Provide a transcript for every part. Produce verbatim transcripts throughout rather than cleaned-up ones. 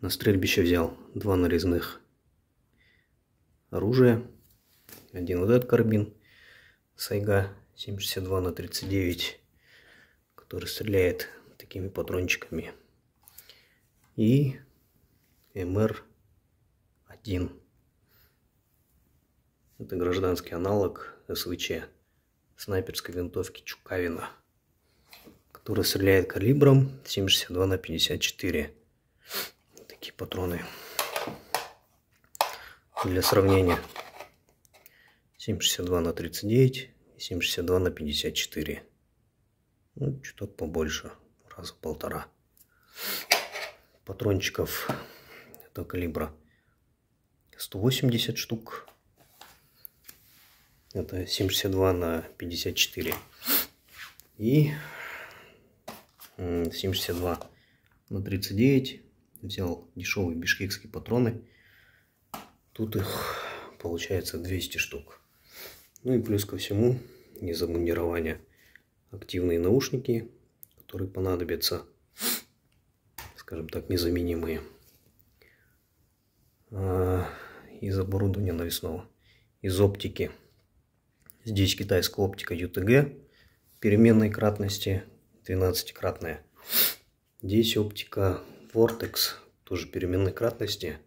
На стрельбище взял два нарезных оружия. Один вот этот карабин Сайга семьдесят два на тридцать девять, который стреляет такими патрончиками. И эм эр один. Это гражданский аналог эс вэ че снайперской винтовки Чукавина, которая стреляет калибром семьдесят два на пятьдесят четыре. Такие патроны. Для сравнения: семьдесят два на тридцать девять и семьдесят два на пятьдесят четыре. Ну, чуток побольше, раза в полтора. Патрончиков этого калибра сто восемьдесят штук. Это семьдесят два на пятьдесят четыре. И семьдесят два на тридцать девять взял дешевые бишкекские патроны. Тут их получается двести штук. Ну и плюс ко всему, из обмундирования, активные наушники, которые понадобятся, скажем так, незаменимые. Из оборудования навесного, из оптики. Здесь китайская оптика ю тэ гэ переменной кратности, двенадцатикратная. Здесь оптика Вортекс, тоже переменной кратности,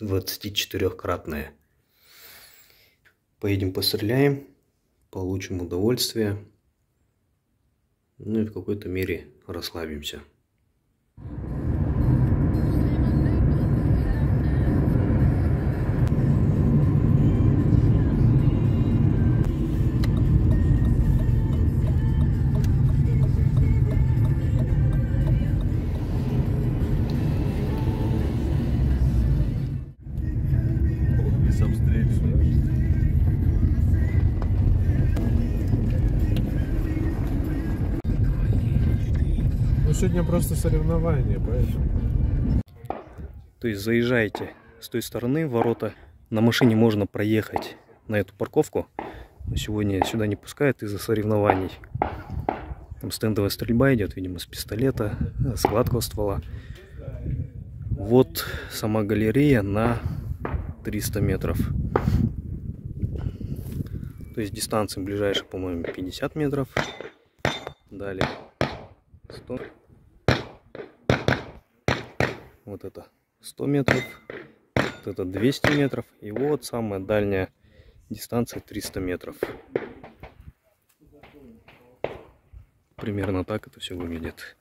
двадцатичетырехкратная. Поедем постреляем, получим удовольствие, ну и в какой-то мере расслабимся. Сегодня просто соревнование, поэтому. То есть заезжаете с той стороны, ворота. На машине можно проехать на эту парковку. Но сегодня сюда не пускают из-за соревнований. Там стендовая стрельба идет, видимо, с пистолета, с гладкого ствола. Вот сама галерея на триста метров. То есть дистанция ближайшая, по-моему, пятьдесят метров. Далее сто. Вот это сто метров, вот это двести метров, и вот самая дальняя дистанция триста метров. Примерно так это все выглядит.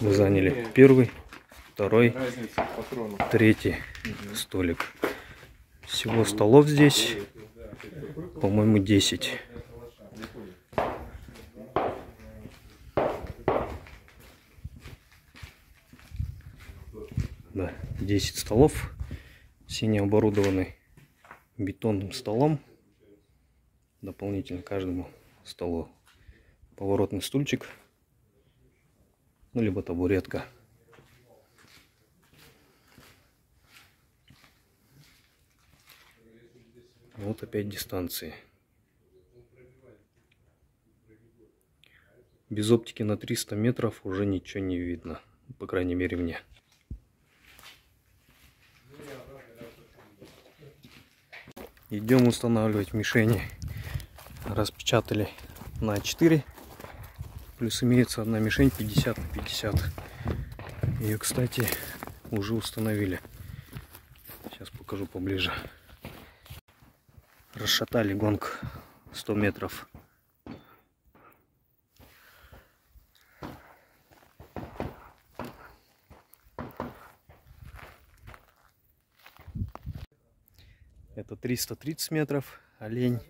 Мы заняли первый, второй, третий столик. Всего столов здесь, по-моему, десять. Да, десять столов. Все не оборудованы бетонным столом. Дополнительно каждому столу поворотный стульчик, ну либо табуретка. Вот опять дистанции. Без оптики на триста метров уже ничего не видно. По крайней мере, мне. Идем устанавливать мишени. Распечатали на а четыре. Плюс имеется одна мишень пятьдесят на пятьдесят. Ее, кстати, уже установили. Сейчас покажу поближе. Расшатали гонг сто метров. Это триста тридцать метров, олень.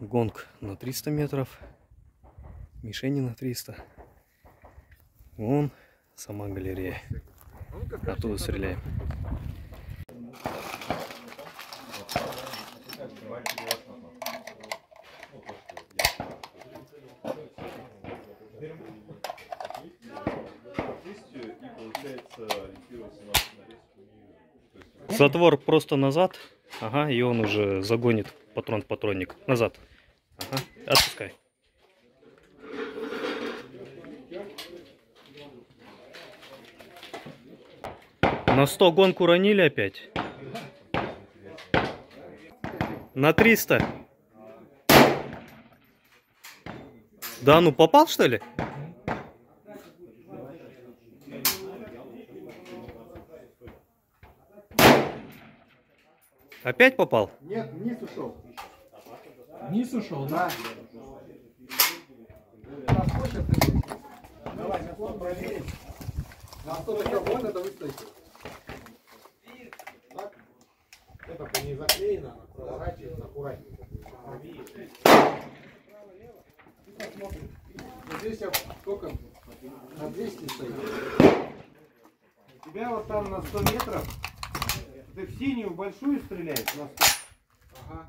Гонг на триста метров, мишени на триста. Вон сама галерея. Оттуда стреляем. Затвор просто назад, ага, и он уже загонит патрон в патронник. Назад. Ага, отпускай. На сто гонку ронили опять? На триста? Да ну, попал, что ли? Опять попал? Нет, вниз ушел. Вниз ушел, да? Давай, на сто проверим. На сто еще вон это выставить. Так. Это по ней заклеено, она проворачивается аккуратненько. Ты посмотри. Здесь я сколько? На двести стоит. У тебя вот там на сто метров. Ты в синюю большую стреляешь на сто. Ага.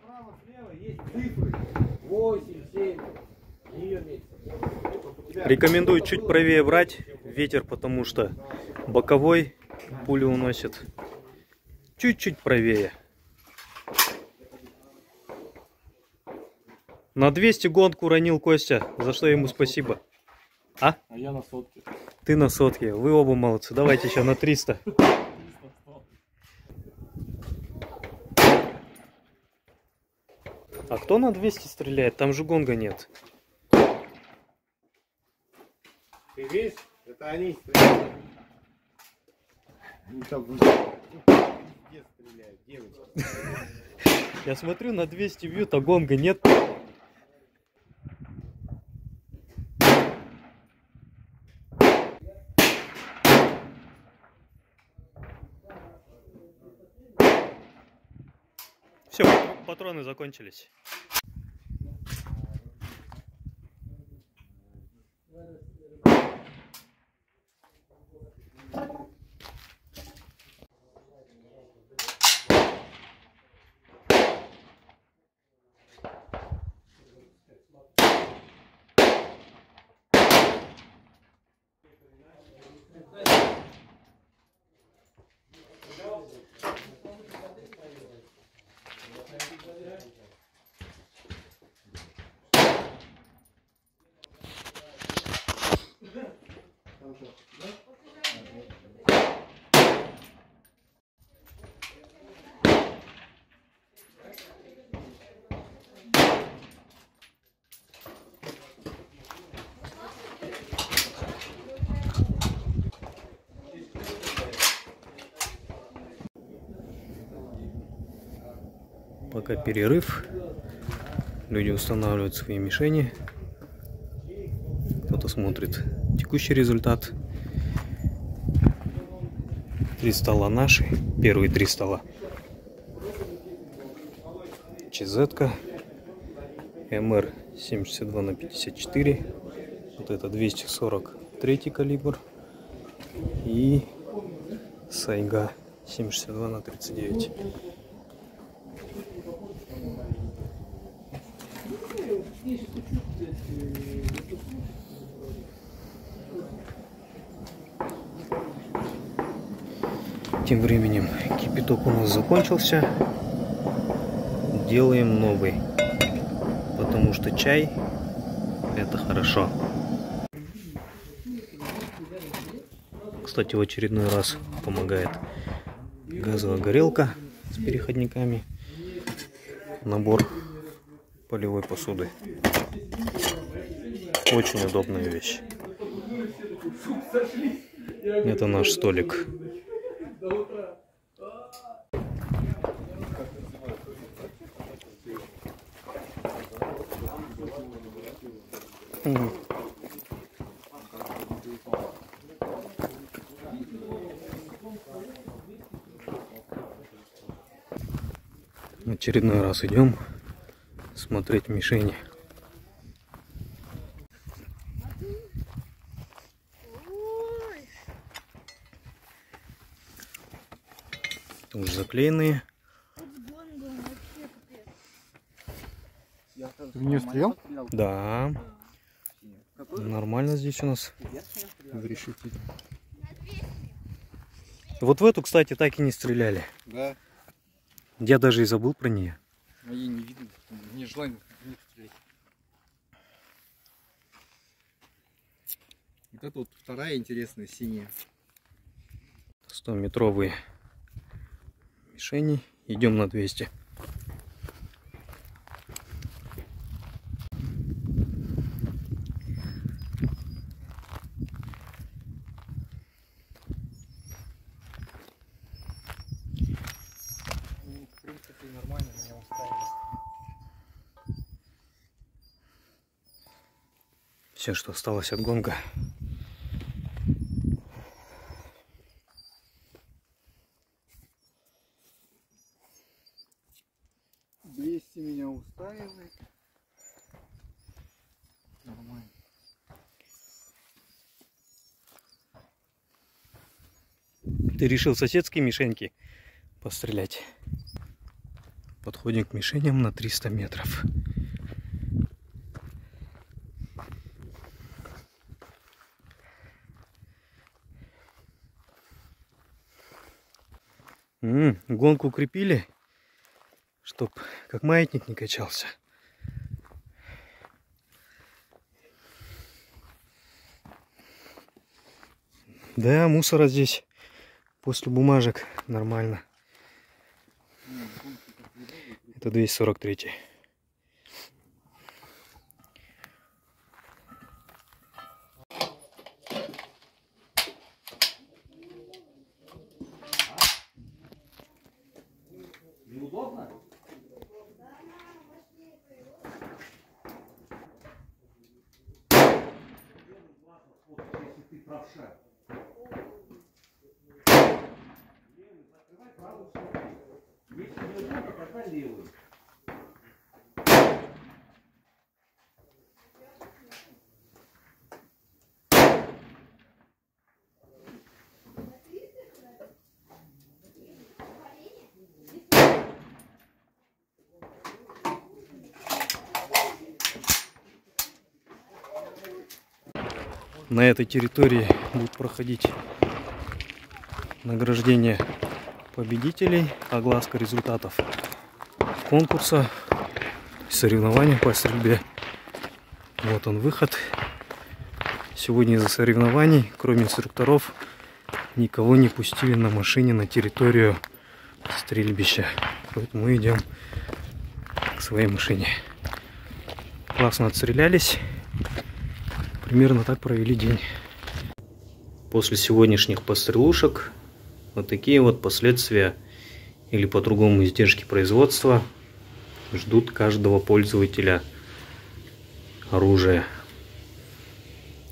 Справа, слева есть цифры. восемь, семь. Рекомендую чуть правее брать ветер, потому что боковой пулю уносит. Чуть-чуть правее. На двести гонку ронил Костя, за что ему спасибо. А? А я на сотке. Ты на сотке. Вы оба молодцы. Давайте еще на триста. А кто на двести стреляет? Там же гонга нет. Ты видишь? Это они стреляют. Они там везде стреляют, девочки. Я смотрю, на двести бьют, а гонга нет. Все, патроны закончились. Пока перерыв, люди устанавливают свои мишени, кто-то смотрит текущий результат. Три стола наши, первые три стола. ЧЗ-ка, эм эр семьдесят два на пятьдесят четыре, вот это двести сорок три калибр и Сайга семьдесят два на тридцать девять. Тем временем кипяток у нас закончился. Делаем новый, потому что чай — это хорошо. Кстати, в очередной раз помогает газовая горелка с переходниками, набор полевой посуды. Очень удобная вещь. Это наш столик. Очередной раз идем смотреть мишени. Уже заклеенные. Ты в нее стрелял? Да. Нормально здесь у нас. Вот в эту, кстати, так и не стреляли. Да. Я даже и забыл про нее. А ей не видно. не желание не стрелять. Вот это вот вторая интересная, синяя. сто метровые мишени. Идем на двести. Все, что осталось от гонка. двести меня устраивает. Нормально. Ты решил соседские мишеньки пострелять? Подходим к мишеням на триста метров. М-м, гонку укрепили, чтоб как маятник не качался. Да, мусора здесь после бумажек нормально. Это двести сорок третий. На этой территории будет проходить награждение победителей, огласка результатов конкурса, соревнования по стрельбе. Вот он выход. Сегодня из-за соревнований, кроме инструкторов, никого не пустили на машине на территорию стрельбища. Поэтому мы идем к своей машине. Классно отстрелялись. Примерно так провели день. После сегодняшних пострелушек вот такие вот последствия или по-другому издержки производства ждут каждого пользователя оружия.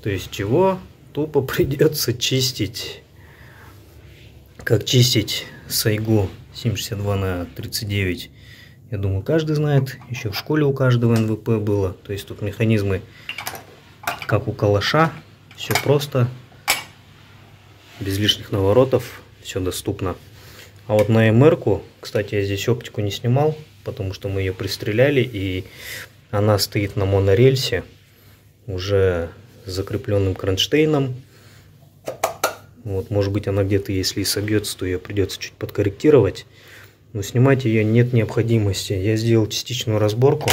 То есть его тупо придется чистить. Как чистить Сайгу семьдесят два на тридцать девять, я думаю, каждый знает. Еще в школе у каждого эн вэ пэ было. То есть тут механизмы как у калаша, все просто, без лишних наворотов, все доступно. А вот на эм эр-ку, кстати, я здесь оптику не снимал, потому что мы ее пристреляли, и она стоит на монорельсе, уже с закрепленным кронштейном. Вот, может быть, она где-то, если и собьется, то ее придется чуть подкорректировать, но снимать ее нет необходимости. Я сделал частичную разборку,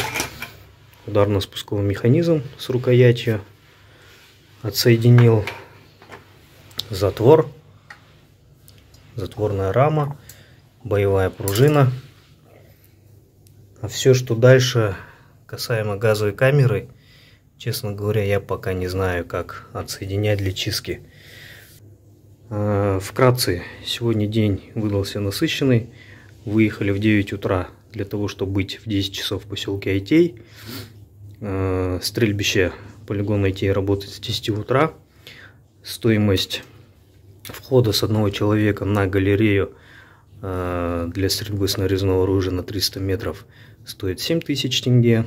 ударно-спусковой механизм с рукоятью. Отсоединил затвор, затворная рама, боевая пружина. А все, что дальше касаемо газовой камеры, честно говоря, я пока не знаю, как отсоединять для чистки. Вкратце, сегодня день выдался насыщенный. Выехали в девять утра для того, чтобы быть в десять часов в поселке Айтей. Стрельбище полигон Айтей работает с десяти утра. Стоимость входа с одного человека на галерею для стрельбы с нарезного оружия на триста метров стоит семь тысяч тенге.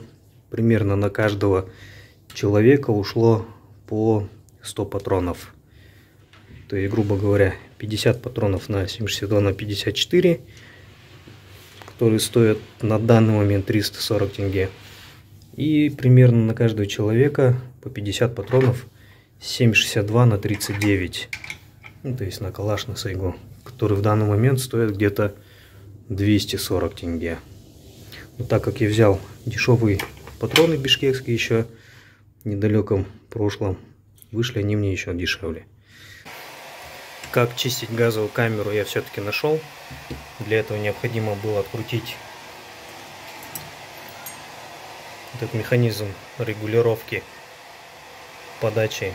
Примерно на каждого человека ушло по сто патронов. То есть, грубо говоря, пятьдесят патронов на семь шестьдесят два на пятьдесят четыре, которые стоят на данный момент триста сорок тенге. И примерно на каждого человека по пятьдесят патронов семь шестьдесят два на тридцать девять. Ну, то есть на калаш, на Сайгу, который в данный момент стоит где-то двести сорок тенге. Но так как я взял дешевые патроны бишкекские еще в недалеком прошлом, вышли они мне еще дешевле. Как чистить газовую камеру, я все-таки нашел. Для этого необходимо было открутить этот механизм регулировки подачи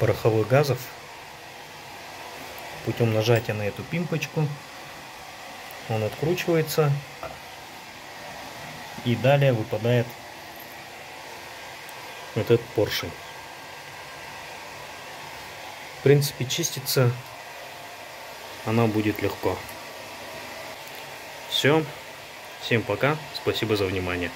пороховых газов путем нажатия на эту пимпочку. Он откручивается и далее выпадает вот этот поршень. В принципе, чистится она будет легко. Все. Всем пока. Спасибо за внимание.